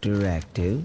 directive.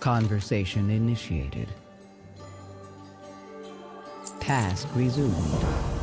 Conversation initiated. Task resumed.